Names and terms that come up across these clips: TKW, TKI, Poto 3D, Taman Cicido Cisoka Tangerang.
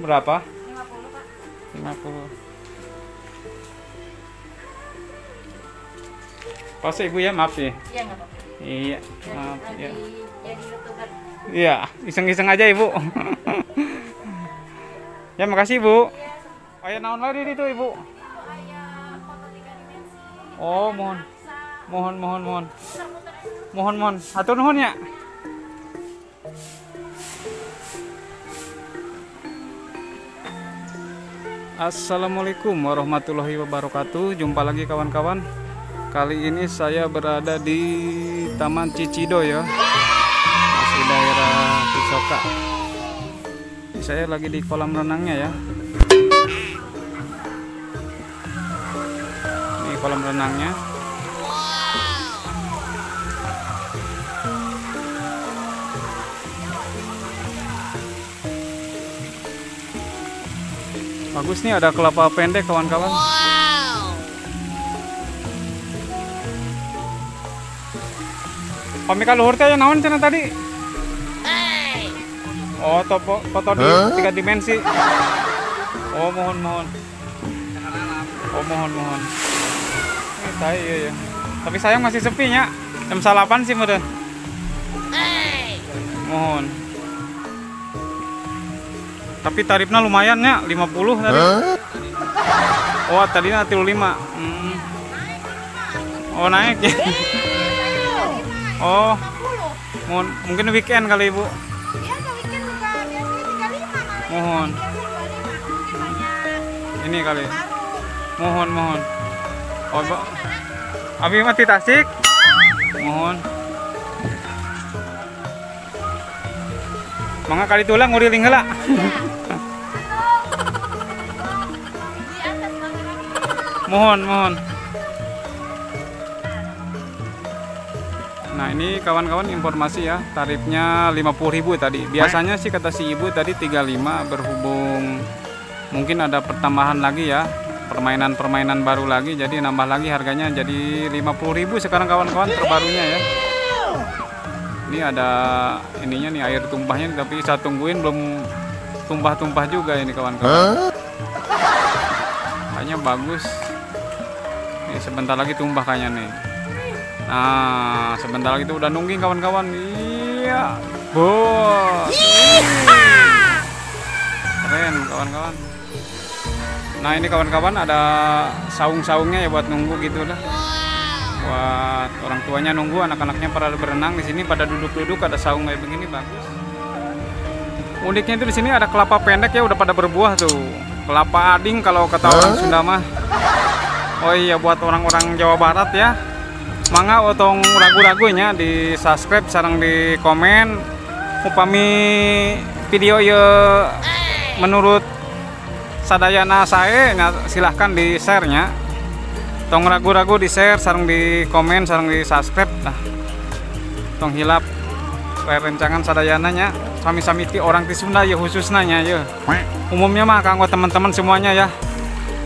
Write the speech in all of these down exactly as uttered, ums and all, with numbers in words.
Berapa? lima puluh, Pak. lima puluh. Pas Ibu ya, maaf ya. Iya, enggak apa-apa. Iya, maaf lagi, ya. Jadi YouTuber. Iya, iseng-iseng aja, Ibu. Ya, makasih, Bu. Iya. Ayo naon lagi itu, Ibu. Ayah, foto tiga dimensi. Oh, mohon. Mohon, mohon, mohon. Mohon, mohon. Hatur nuhun ya. Assalamualaikum warahmatullahi wabarakatuh. Jumpa lagi kawan-kawan. Kali ini saya berada di Taman Cicido ya, masih daerah Cisoka. Saya lagi di kolam renangnya ya. Ini kolam renangnya. Bagus nih, ada kelapa pendek kawan-kawan. Wow. Pamika luhur teh aya naon cenah tadi? Hey. Oh, topo, foto di huh? tiga dimensi. Oh, mohon mohon. Oh, mohon mohon. Eh, tai ieu ya. Tapi sayang masih sepi nya. Jam salapan sih meureun. Hey. Mohon. Tapi tarifnya lumayannya lima puluh tadi. Oh, tadinya tiga puluh lima. Hmm. Oh, naik ya. Oh. Mungkin weekend kali, Ibu. Mohon. Ini kali. Mohon, mohon. Oh, Abi mati Tasik. Mohon. Mangga kali tulang nguriling heula. Mohon, mohon. Nah, ini kawan-kawan informasi ya, tarifnya lima puluh ribu tadi. Biasanya sih kata si ibu tadi tiga puluh lima, berhubung mungkin ada pertambahan lagi ya, permainan-permainan baru lagi, jadi nambah lagi harganya jadi lima puluh ribu sekarang kawan-kawan terbarunya ya. Ini ada ininya nih, air tumpahnya, tapi saya tungguin belum tumpah-tumpah juga ini kawan-kawan. Kayaknya bagus. Ini sebentar lagi tumpah kayaknya nih. Nah, sebentar lagi itu udah nungging kawan-kawan. Iya. Bos. Keren kawan-kawan. Nah, ini kawan-kawan ada saung-saungnya ya buat nunggu gitu lah. Buat orang tuanya nunggu, anak-anaknya pada berenang di sini, pada duduk-duduk, ada saung kayak begini, bagus. Uniknya itu di sini ada kelapa pendek ya, udah pada berbuah tuh. Kelapa ading kalau kata orang Sunda mah. Oh iya, buat orang-orang Jawa Barat ya. Mangga otong ragu-ragunya di subscribe, sarang di komen. Upami video ya menurut sadayana saya, silahkan di share-nya. Tong ragu-ragu di share, sarang di komen, sarang di subscribe. Nah, tong hilap rencangan sadayananya. Sami-sami ti orang ti Sunda ya, khususnya ya. Umumnya mah kanggo teman-teman semuanya ya.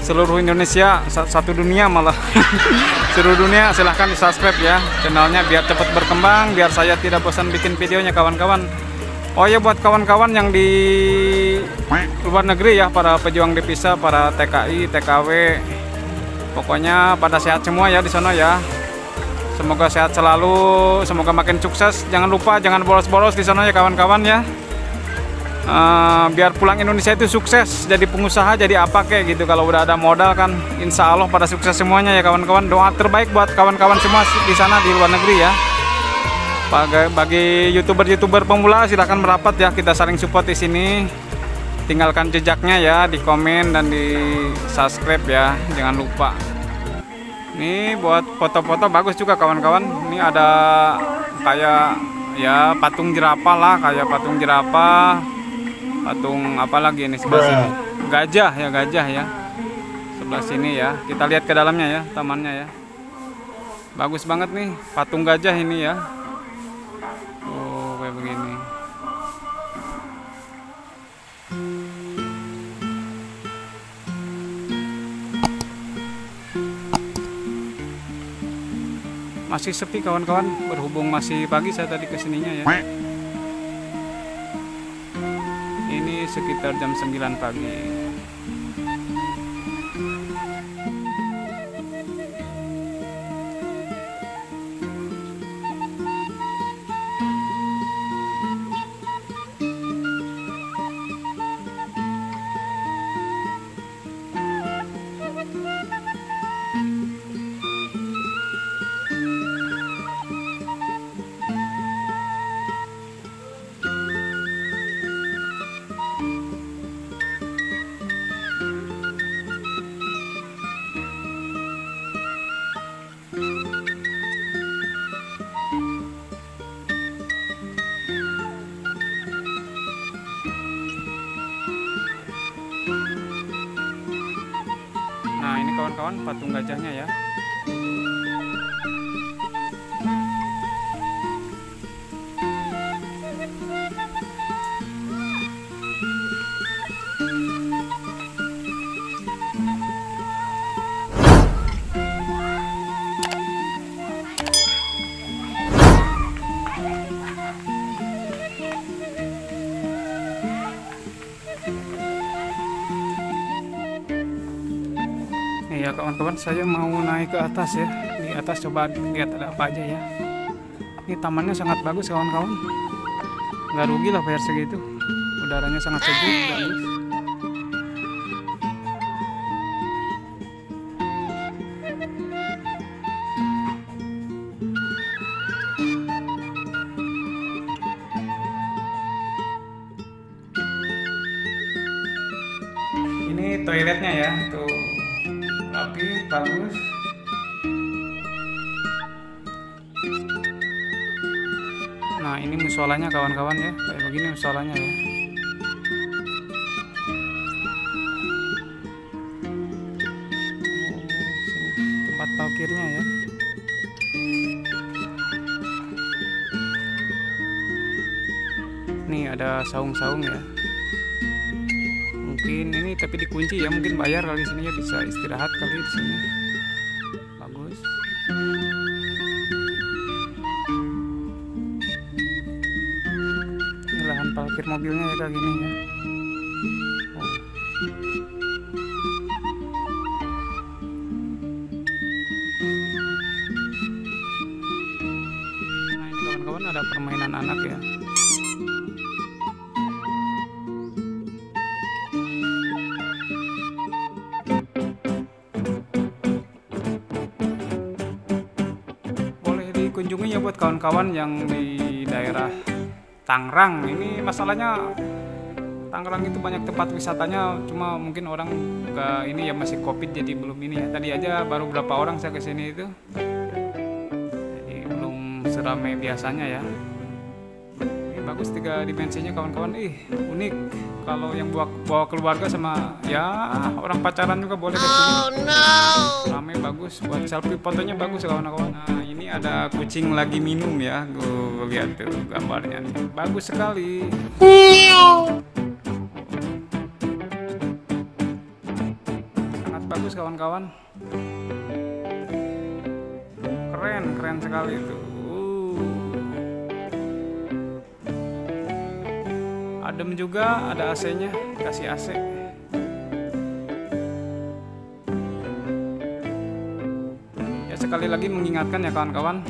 Seluruh Indonesia, satu dunia malah. Seluruh dunia silahkan di subscribe ya channelnya, biar cepat berkembang, biar saya tidak bosan bikin videonya kawan-kawan. Oh ya, buat kawan-kawan yang di luar negeri ya, para pejuang devisa, para T K I, T K W. Pokoknya pada sehat semua ya di sana ya. Semoga sehat selalu, semoga makin sukses. Jangan lupa, jangan bolos-bolos di sana ya kawan-kawan ya. Uh, biar pulang Indonesia itu sukses, jadi pengusaha, jadi apa kayak gitu. Kalau udah ada modal kan, insya Allah pada sukses semuanya ya kawan-kawan. Doa terbaik buat kawan-kawan semua di sana di luar negeri ya. Bagi, bagi YouTuber-YouTuber pemula, silahkan merapat ya, kita saling support di sini. Tinggalkan jejaknya ya di komen dan di subscribe ya, jangan lupa. Ini buat foto-foto bagus juga kawan-kawan. Ini ada kayak ya patung jerapah lah, kayak patung jerapah, patung apa lagi ini sebelah sini, gajah ya, gajah ya sebelah sini ya. Kita lihat ke dalamnya ya, tamannya ya, bagus banget nih patung gajah ini ya. Oh, kayak begini. Masih sepi kawan-kawan, berhubung masih pagi saya tadi kesininya ya. Ini sekitar jam sembilan pagi. Kawan-kawan, patung gajahnya ya. Ya kawan-kawan, saya mau naik ke atas ya. Di atas coba lihat ada apa aja ya. Ini tamannya sangat bagus kawan-kawan. Nggak rugi lah bayar segitu. Udaranya sangat sejuk, bagus. Ini toiletnya ya, tuh. Oke, bagus. Nah, ini musolanya kawan-kawan ya. Kayak begini musolanya ya. Tempat parkirnya ya. Nih ada saung-saung ya. Mungkin ini tapi dikunci ya, mungkin bayar kali sini ya, bisa istirahat kali di sini. Bagus. Ini lahan parkir mobilnya ya kayak gini ya. Oh. Nah ini kawan-kawan ada permainan anak ya. Kunjungi ya buat kawan-kawan yang di daerah Tangerang. Ini masalahnya Tangerang itu banyak tempat wisatanya, cuma mungkin orang ke ini ya masih Covid jadi belum ini ya. Tadi aja baru berapa orang saya kesini itu, jadi belum seramai biasanya ya. Ini bagus tiga dimensinya kawan-kawan, ih unik. Kalau yang bawa, bawa keluarga sama ya orang pacaran juga boleh kesini. Oh no. Ramai, bagus buat selfie, fotonya bagus kawan-kawan. Nah, ini ada kucing lagi minum ya, gue lihat tuh gambarnya, bagus sekali. Sangat bagus kawan-kawan, keren keren sekali itu. Adem juga, ada A C-nya, kasih A C. Sekali lagi mengingatkan ya kawan-kawan,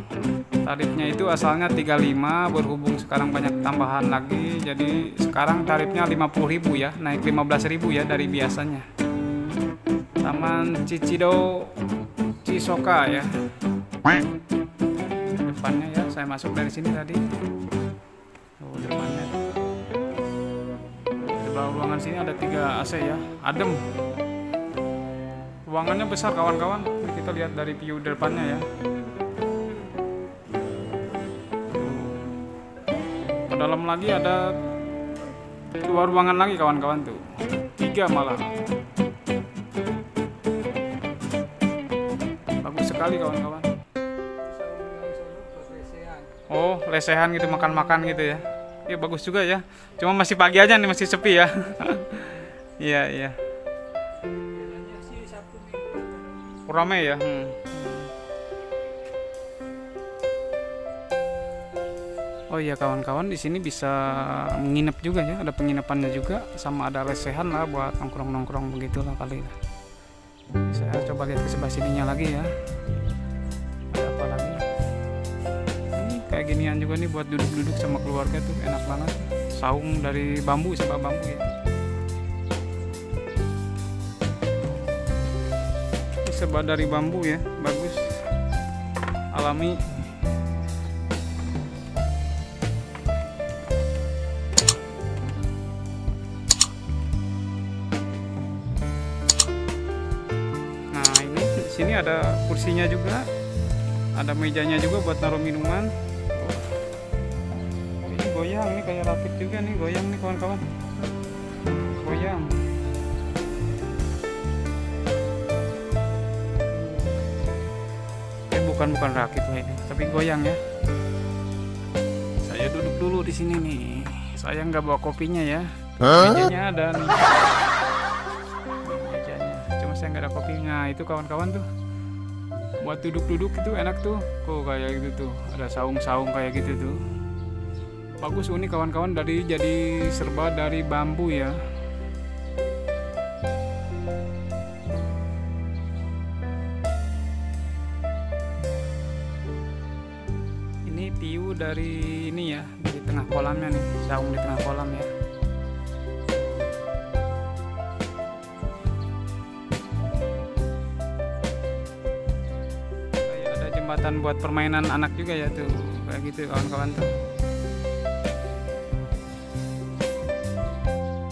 tarifnya itu asalnya tiga puluh lima, berhubung sekarang banyak tambahan lagi, jadi sekarang tarifnya lima puluh ribu ya, naik lima belas ribu ya dari biasanya. Taman Cicido Cisoka ya, depannya ya, saya masuk dari sini tadi. Tuh depannya. Di belakang ruangan sini ada tiga A C ya, adem. Ruangannya besar kawan-kawan, kita lihat dari view depannya ya. Ke dalam lagi ada dua ruangan lagi kawan-kawan tuh, tiga malah. Bagus sekali kawan-kawan. Oh lesehan gitu, makan-makan gitu ya. Ya bagus juga ya. Cuma masih pagi aja nih, masih sepi ya. Iya iya. Ramai ya. Hmm. Oh iya kawan-kawan, di sini bisa menginap juga ya, ada penginapannya juga, sama ada lesehan lah buat nongkrong-nongkrong begitulah kali ya. Saya coba lihat ke sebelah sininya lagi ya. Ada apa lagi? Ini kayak ginian juga nih buat duduk-duduk sama keluarga tuh, enak banget. Saung dari bambu, sebab bambu ya. Ini sebab dari bambu ya, bagus, alami. Ini ada kursinya juga, ada mejanya juga buat naruh minuman. Oh, ini goyang nih, kayak rakit juga nih, goyang nih kawan-kawan, goyang. Eh bukan bukan rakit lah ini, tapi goyang ya. Saya duduk dulu di sini nih, saya nggak bawa kopinya ya. Mejanya ada nih. Saya nggak ada kopinya itu kawan-kawan tuh buat duduk-duduk itu enak tuh kok, kayak gitu tuh ada saung-saung kayak gitu tuh, bagus unik kawan-kawan, dari jadi serba dari bambu ya. Ini piu dari ini ya, di tengah kolamnya nih, saung di tengah kolam ya. Jembatan buat permainan anak juga ya tuh, kayak gitu kawan-kawan tuh,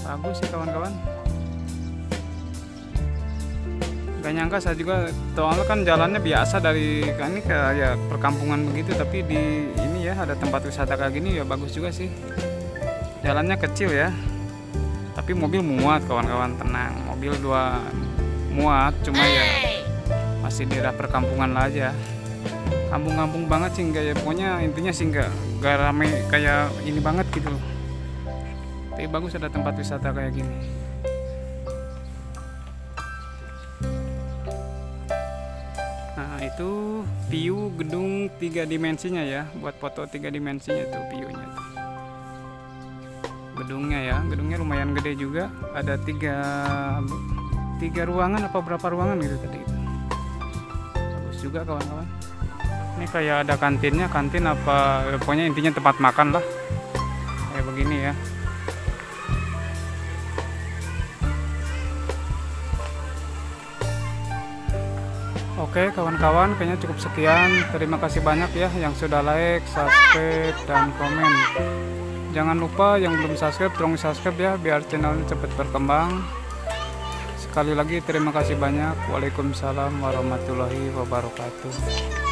bagus sih kawan-kawan. Gak nyangka saya juga, soalnya kan jalannya biasa dari kan ini kayak perkampungan begitu, tapi di ini ya ada tempat wisata kayak gini ya, bagus juga sih. Jalannya kecil ya, tapi mobil muat kawan-kawan, tenang, mobil dua muat, cuma ya masih daerah perkampungan lah aja. Kampung-kampung banget sih enggak ya, pokoknya intinya sih enggak, enggak rame kayak ini banget gitu, tapi bagus ada tempat wisata kayak gini. Nah itu view gedung tiga dimensinya ya, buat foto tiga dimensinya tuh viewnya tuh. Gedungnya ya, gedungnya lumayan gede juga, ada tiga tiga ruangan apa berapa ruangan gitu tadi, bagus juga kawan-kawan. Ini kayak ada kantinnya, kantin apa pokoknya intinya tempat makan lah kayak begini ya. Oke kawan-kawan, kayaknya cukup sekian, terima kasih banyak ya yang sudah like, subscribe, dan komen. Jangan lupa yang belum subscribe tolong subscribe ya, biar channelnya cepat berkembang. Sekali lagi terima kasih banyak, waalaikumsalam warahmatullahi wabarakatuh.